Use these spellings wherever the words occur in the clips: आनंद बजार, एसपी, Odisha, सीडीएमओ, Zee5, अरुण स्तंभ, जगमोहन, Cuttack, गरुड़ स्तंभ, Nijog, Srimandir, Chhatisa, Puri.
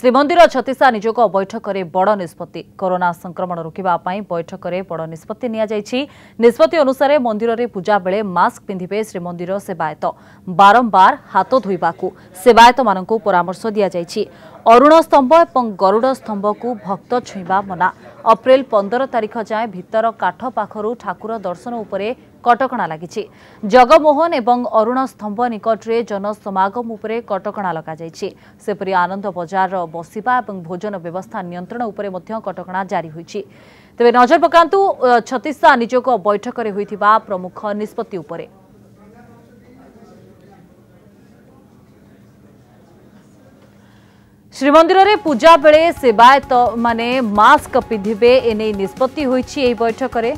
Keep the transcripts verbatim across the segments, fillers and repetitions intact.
श्रीमंदिर छतीसा निजोग बैठक में बड़ निष्पत्ति कोरोना संक्रमण रोकवा बैठक में बड़ निष्पत्ति निष्पत्ति अनुसार मंदिर में पूजा बेले मास्क पिंधिबे श्रीमंदिर सेवायत बारंबार हाथ धोवा सेवायत मान परामर्श दि जाइछि। अरुण स्तंभ और गरुड़ स्तंभ को भक्त छुईवा मना। अप्रैल पंदर तारिख जाए भीतर काठ पाखरू ठाकुर दर्शन उपरे कटकणा लगी। जगमोहन एवं अरुण स्तंभ निकटरे जनसमागम उपरे कटकणा लगा जाइछि। सेपरि आनंद बजार बसिबा एवं भोजन व्यवस्था नियंत्रण उपरे मध्य कटकणा जारी होइछि। तेबे नजर पकांतु छत्तीसा निजोग बैठक रे होइथिबा प्रमुख निष्पत्ति उपरे। श्रीमंदिर रे पूजा बेले सेवायत माने मास्क पिंधिबे एने निष्पत्ति होइछि एई बैठक रे।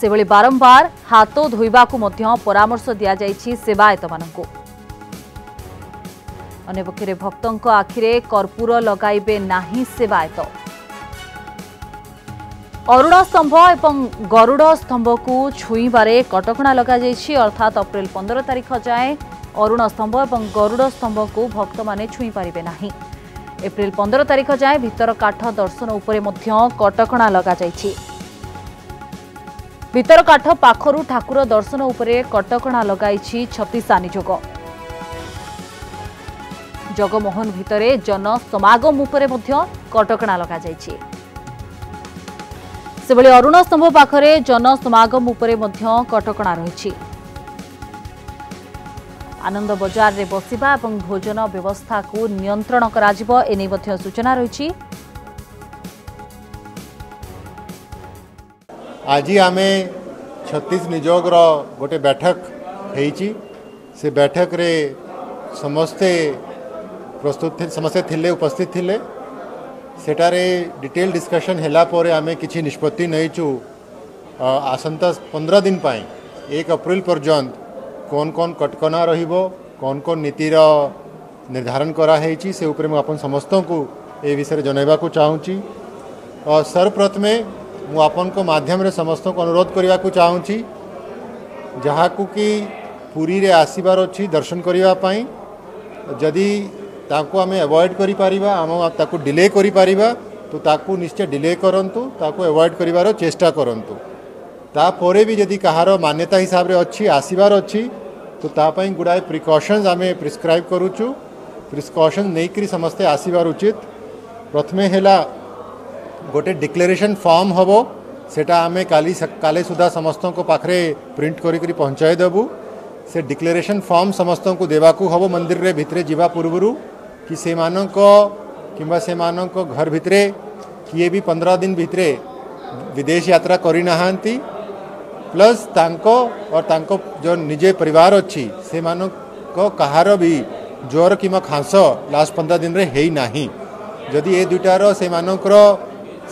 सेबले बारंबार हाथ धोवा परामर्श दि जाइछि सेवायत माननकु। अन्य पक्षे भक्तों आखिरे कर्पूर लगाइबे नाही सेवायत। अरुण स्तंभ एवं गरुड़ स्तंभ को छुईबारे कटकणा लगा जाइछि। अर्थात अप्रैल पंद्रह तारिख जाए अरुण स्तंभ और गरुड़ स्तंभ को भक्त माने छुई पारिबे नाही। एप्रिल पंद्रह तारिख जाए भीतर काठ दर्शन उपरे मध्य कटकणा लगा जाइछि। भीतर काठ पाखरू ठाकुर दर्शन उपरे कटकणा लगाइछि छत्तीसा निजोग। जगमोहन भितरे जन समागम उपरे मध्य कटकणा लगा जाइछि। सेबळे अरुण स्तंभ पाखरे जन समागम उपरे मध्य कटकणा रहिछि। आनंद बजार रे बसिबा एवं भोजन व्यवस्था को नियंत्रण कराजिबो एने मध्ये सूचना रहिछि। आज आमे छत्तीस निजोग रो गोटे बैठक हेछि। से बैठक रे समस्ते प्रस्तुत थे, समस्ते थिले उपस्थित थिले। सेटारे डिटेल डिस्कशन हेला परे आमे किछि निष्पत्ति नैचु। आसंता पंद्रह दिन पाई एक अप्रैल पर्यंत कौन कौन कटकणा रहिबो, कौन कौन नीतिर निर्धारण करा हेछि से उपरे मु आपन समस्त को ए विषय जनैबा को चाहूँगी। और सर्वप्रथमे मु आपन को माध्यम रे समस्त को अनुरोध करिया को चाहूँगी जहाँ को कि पुरी रे आसीबार अछि दर्शन करिवा पाई। जदि ताको आमे अवॉइड करि पारिबा, आमे ताको डिले करि पारिबा तो ताको निश्चय डिले करंतु, ताको अवॉइड करिवारो चेष्टा करंतु। तापरे भी जदि कहार मान्यता हिसाब रे अच्छी आसीबार अच्छी तो तापाई गुड़ाए प्रिकॉशन्स आमे प्रिस्क्राइब करूचु। प्रिस्कॉशन्स नहीं करी समस्ते आसीबार उचित। प्रथमे हेला गोटे डिक्लेरेशन फॉर्म हबो, सेटा आमे काली काले सुधा समस्तों को पाखरे प्रिंट करी करी पहुंचाई देबू। से डिक्लेरेशन फॉर्म समस्तों को देवाकू हबो मंदिर रे भितरे जीवा पूर्वरु कि सेमानंको किंबा सेमानंको घर भितरे किए भी पंद्रह दिन भितरे विदेश यात्रा करी नाहांती। प्लस तांको और तांको जो निजे परिवार अच्छी से मानो को कहारो भी जोर कि खांस लास्ट पंद्रह दिन रे हेई नाही। जदि ए दुईटार से मानक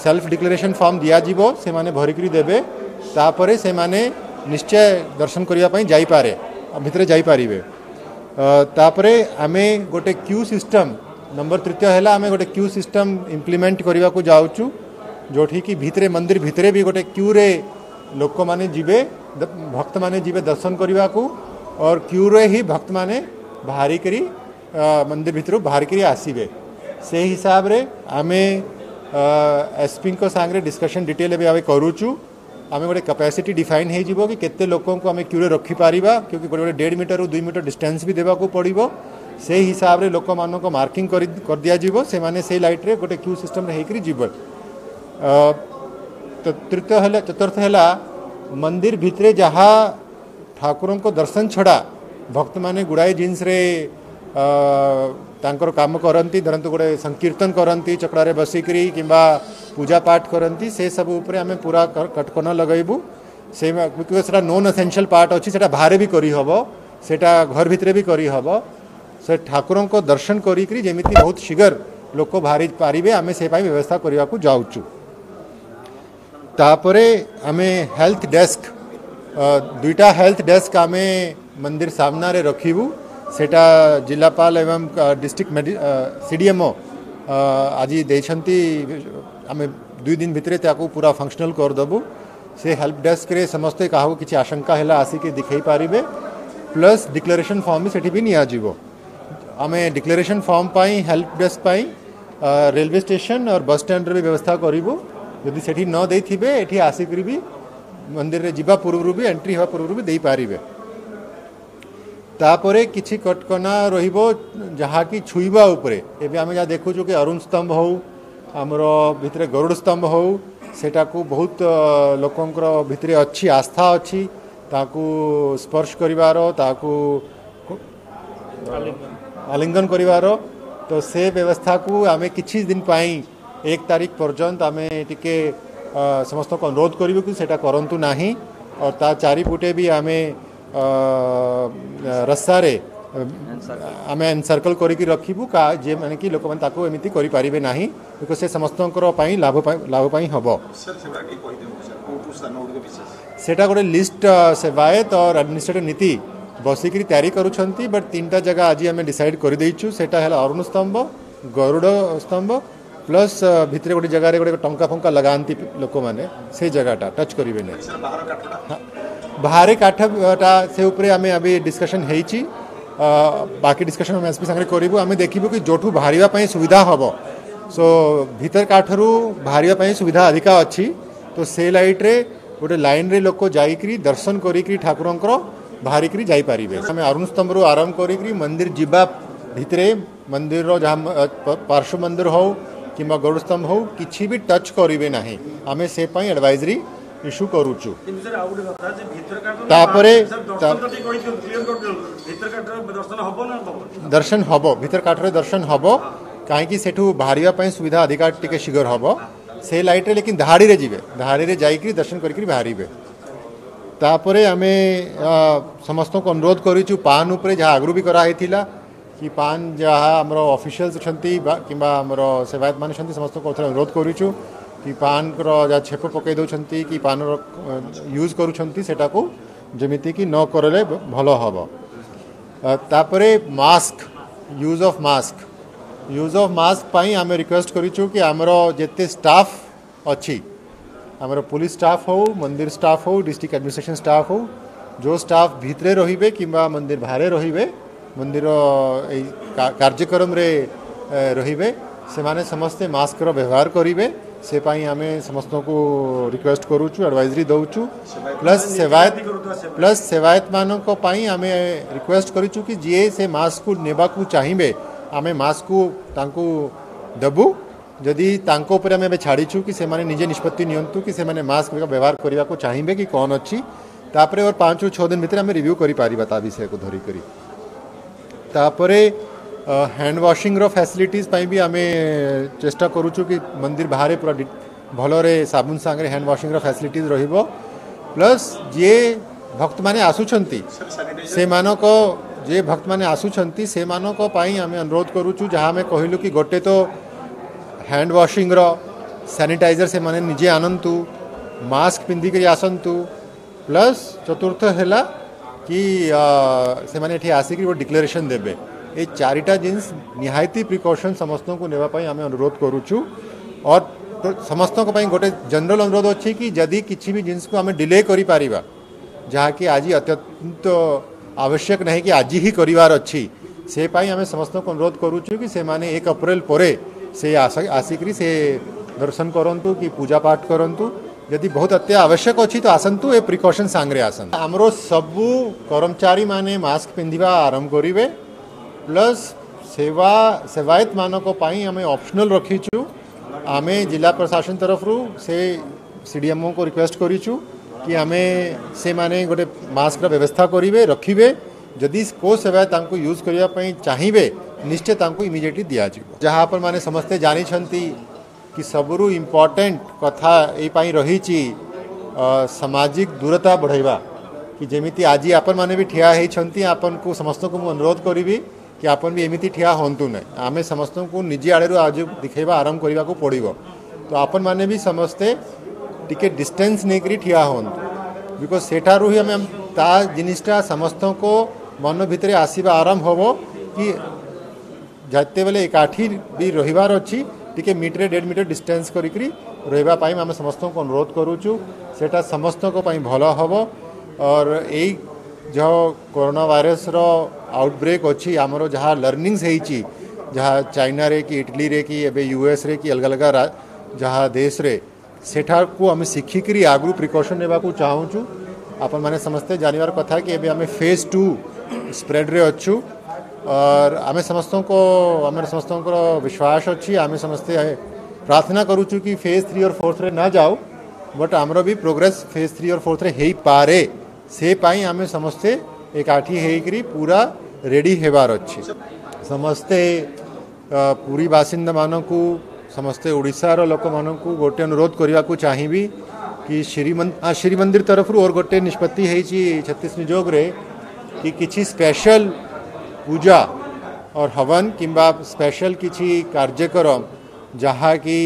सेल्फ डिक्लेरेशन फॉर्म दिया जीवो से माने भरिकरी देबे, तापरे से माने निश्चय दर्शन करिया पई जाई पारे, भितरे जाई पारिबे। तापरे आमे गोटे क्यू सिस्टम नंबर तृतीय हैला आमे गोटे क्यू सिस्टम इम्प्लीमेंट करिवा को जाउचु। जोठी कि भितरे मंदिर भितरे भी गोटे क्यू रे लोक माने जीवे, भक्त माने जीवे दर्शन करने को, और क्यू रे ही भक्त माने बाहरी करी मंदिर भितर बाहर करी आसीबे। से हिसाब रे आमे एसपी को सांगरे डिस्कशन डिटेल एबे आवे करूचु। आमे गोटे कैपेसिटी डिफाइन हे जीवो कि केते लोकों को आमे क्यू रे रखी पारिबा, क्योंकि गोटे डेढ़ मीटर और दुई मीटर डिस्टेंस भी देवा को पड़िबो। से हिसाब रे लोक मानन को मार्किंग कर कर दिया जीवो, से माने से लाइट रे गोटे क्यू सिस्टम रे हे करी जीवो। तो तृतीय है चतुर्थ है मंदिर भितरे जहाँ ठाकुरों को दर्शन छड़ा भक्त माने गुड़ाए जिन्स रे तांकर काम करती, धरतु गोटे संकीर्तन करती, चक्रे बसिकी किंबा पूजा पाठ करती, से सब उपरे आमे पूरा कटकणा लगेबू। से क्योंकि नॉन एसेंशियल पार्ट अच्छी से बाहर भी करहब, से घर भितर भी करहब। से ठाकुरों को दर्शन करी जमीती बहुत शीघ्र लोक बाहरी पारे आम से व्यवस्था करने को जाऊँ। तापरे आमे हेल्थ डेस्क दुईटा हेल्थ डेस्क आमे मंदिर सामना रे रखिबू। सेटा जिलापाल एवं डिस्ट्रिक्ट मेडि सीडीएमओ आज देछंती, आमे दुई दिन भितरे ताको पूरा फंक्शनल कर देबू। से हेल्प डेस्क रे समस्ते काहू किछि आशंका हैला आसी के दिखाई पारिबे। प्लस डिक्लेरेशन फॉर्म सेठी भी निया जीवो। आमे डिक्लेरेशन फॉर्म पाई हेल्प डेस्क पाई रेलवे स्टेशन और बस स्टैंड रे व्यवस्था करिवो यदि सेठी न देई थिबे एठी आसी करी भी मंदिर रे जिबा पूर्वरु भी एंट्री होवा पूर्वरु भी देई पारिबे तापरे किछि कटकना रहिबो जहा कि छुईबा उपरे एबे आमे जा देखु जो कि अरुण स्तंभ हो हमर भितरे गरुड़ स्तंभ हो सेटा को बहुत लोकंकर भितरे अच्छी आस्था अच्छी ताकू स्पर्श करिवारो ताकू आलिंगन करिवारो तो से व्यवस्था को आमे किछि दिन पाई एक तारीख पर्यंत आमे टिके समस्त को अनुरोध करिबो कि सेटा करंतु नाही और ता चारि फुटे भी आमे रस्सारे आमे सर्कल करिकि रखिबु का जे माने कि लोक मन ताको एमिति करि पारिबे नाही बिको से समस्तनकर पाई लाभ लाभ पाई हबो सेटा गोटे लिस्ट सेवायत और एडमिनिस्ट्रेटिव नीति बसिक तैयारी करुँच बट तीन टा जगह आज आम डिसाइड करदेचु सेटा है अरुण स्तंभ गरुड़ स्तंभ प्लस भितर गोटे जगह गोटे टंका फंका लगाती लोक मैंने से जगहटा टच करेंगे नहीं बाहर काठटा से उपरे आम अभी डिस्कसन होती बाकी डिस्कसन आम एसपी सांगे करूँ आम देखू कि जोठू बाहर सुविधा हम सो भीतर काठरू बाहर सुविधा अधिका अच्छी तो से लाइट्रे गोटे लाइन रे लोक जाइकरी दर्शन करिकरी ठाकुरंकर बाहरिकरी जाई परिबे आम अरुण स्तंभरू आरंभ करिकरी मंदिर जीवा भितरे मंदिर रो जहाँ पार्श्व मंदिर हो किबा गरुड़ स्तंभ हो किछि भी टच करिवे नाही आमे से पई एडवाइजरी इशू करूचु तापरे दर्शन हबो भीतर काठरे दर्शन हबो काहे कि सेठू बाहरिया पई सुविधा अधिकार टिके शीघ्र हबो से लाइट रे लेकिन धाड़ी रे जीवे धाड़ी रे जाइकरी दर्शन करिकरी बाहरिबे तापरे आमे समस्त को अनुरोध करूँ पान उपरे जहाँ आगु भी कराई कि पान जहाँ आमर ऑफिशियल्स किंबा आमर सेवायत मान समस्त को अनुरोध करूँ कि पान जहाँ छेप पकई दौरान कि पान यूज करूटा को जमीती कि न करले भल हम तापरे mask use of mask use of mask पाई आम रिक्वेस्ट करूँ कि आमर जिते स्टाफ अच्छी आमर पुलिस स्टाफ हो मंदिर स्टाफ हो डिस्ट्रिक्ट एडमिनिस्ट्रेशन स्टाफ हो जो स्टाफ भितरे रहिबे किंबा मंदिर बाहर रहिबे मंदिर ए कार्यक्रम रे रहिबे सेमाने समस्ते मास्क रो व्यवहार करिबे से पाई आमे समस्त को रिक्वेस्ट करूचु एडवाइजरी दउचु प्लस सेवायत प्लस सेवायत मानन को पाई आमे रिक्वेस्ट करूचु कि जे से मास्क को नेबा को चाहिबे आमे मास्क को तांको दबु जदि तांको ऊपर आम छाड़ीचु कि से माने निजे निष्पत्ति नियंतु कि से माने मास्क व्यवहार करने को चाहिए कि कौन अच्छी तापरे और पाँच रू छः दिन भितर आम रिव्यू करा विषय को धरिकी तापरे हैंड वाशिंग रो फैसिलिटीज पाई भी आम चेष्टा करूचु कि मंदिर बाहर पूरा भलरे साबुन सांगे हैंड वाशिंग रो फैसिलिटीज रहिबो प्लस जे भक्त माने आसुछंती से मानको जे भक्त माने आसुछंती से मानको पाई आम अनुरोध करूचु जहाँ आम कहलु कि गोटे तो हैंड वाशिंग रो सैनिटाइजर से माने निजे आनंतु मास्क पिंधी करी आसंतु प्लस चतुर्थ हैला कि आ, से माने एठी आसी करी वो डिक्लेरेशन देबे ए चारिटा जिन्स निहायती प्रिकॉशन समस्त को नेबा पई हमें अनुरोध करूचु और तो समस्त को पई गोटे जनरल अनुरोध अछि कि यदि किछि भी जिन्स को हमें डिले करी पारिबा जहाँ कि आज अत्यंत आवश्यक नहीं कि आज ही करिवार अछि से पई हमें समस्त को अनुरोध करूचु कि से माने एक अप्रैल परे से आसिकरी से दर्शन करंतु कि पूजा पाठ करंतु यदि बहुत अत्या आवश्यक अच्छी तो आसंतु ए प्रिकॉशन सांगरे आसन हमरो सबु कर्मचारी माने मास्क पिंधिबा आरंभ करिवे प्लस सेवा सेवायत मानको पाई हमें ऑप्शनल रखीचु आमे जिला प्रशासन तरफ रू से सीडीएमओ को रिक्वेस्ट करिचु कि आमे से माने गोटे मास्क रा व्यवस्था करिवे रखिवे जदि को सेवायत तांको यूज करिया पई चाहिबे निश्चय तांको इमिडिएटली दिया जाइबो जहाँ पर माने समस्ते जानी छंती कि सबुरु इम्पोर्टेंट कथा यही रही सामाजिक दूरता बढ़ाइबा कि जेमिति आज आपण माने भी ठिया होती आपन को समस्त को मु अनुरोध करी कि आपन भी एमिति ठिया होंतु ना आमे समस्त को निजी आड़े आज दिखेबा आरंभ करने को पड़ो तो आपण माने भी समस्ते टिके डिस्टेंस नहीं करी ठिया होंतु बिकॉज सेठारू ही आम ता जिनिसटा समस्त को मन भितर आसवा आरंभ होबो कि जाते बेले एकाठी भी रहिबार अछि टिके मीटर डेढ़ मीटर डिस्टेंस करिकरी रहिबा पाई हम समस्त को अनुरोध करूचु सेटा समस्त को पाई भला हबो और एई जो कोरोना वायरस रो आउटब्रेक अच्छी आमर जहाँ लर्निंग्स होती जहाँ चाइना रे कि इटली रे कि एबे यूएस रे कि अलग अलग जहाँ देश रे सेठा को आम शिखिक आगु प्रिकसन ने चाहूँ आपण मैंने समस्ते जानवर कथा कि एबे आम फेज टू स्प्रेड रे अच्छू और आम समस्त को आम समस्त विश्वास अच्छी आम समस्ते प्रार्थना करूचु कि फेज थ्री और फोर्थ रे ना जाओ बट आमर भी प्रोग्रेस फेज थ्री और फोर्थ रे हो पारे से पाई आम समस्ते एकाठी होकर पूरा रेडी होबार अच्छे समस्ते पूरी बासिंदा मानू समस्ते ओडिशार लोक मानू गोटे अनुरोध करने को चाहिए कि श्रीमंदिर श्रीमंदिर तरफ और गोटे निष्पत्ति होती छत्तीस निजोग रे कि किसी स्पेशल पूजा और हवन किंबा स्पेशल किसी कार्यक्रम जहाँ कि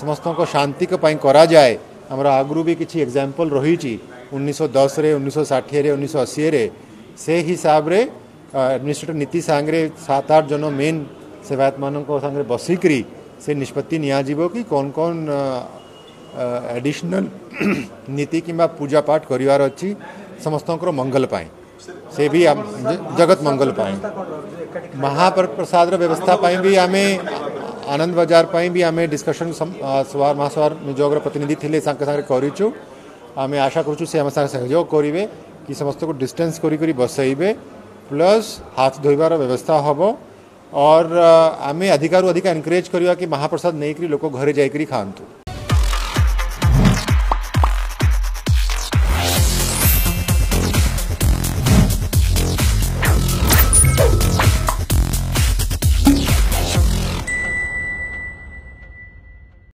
समस्त को शांति पाई करा जाए हमर आगु भी किसी एग्जाम्पल रही उन्नीस सौ दस रे उन्नीस सौ रे उन्नीस सौ अशी रे से हिसाब रे एडमिनिस्ट्रेटर नीति सांगरे सात आठ जन मेन सेवायत मान सांगे बसिक्री से निष्पत्ति नियाजीबो कि कौन कौन एडिशनल नीति किंबा पूजा पाठ करिवार अछि समस्त मंगल पाए से भी आप जगत मंगल पाए महाप्रसाद व्यवस्था पाई भी आम आनंद बाजार पाई भी आम डिस्कसन सवार महासवार निजोगर प्रतिनिधि थे साथ करूँ आम आशा करूँ से आम सहयोग करेंगे कि समस्त को डिस्टेंस कर बसइबे प्लस हाथ धोबार व्यवस्था हम और आम अधिकार अधिक एनकरेज करवा कि महाप्रसाद नहीं लोक घरे जाकर खातु।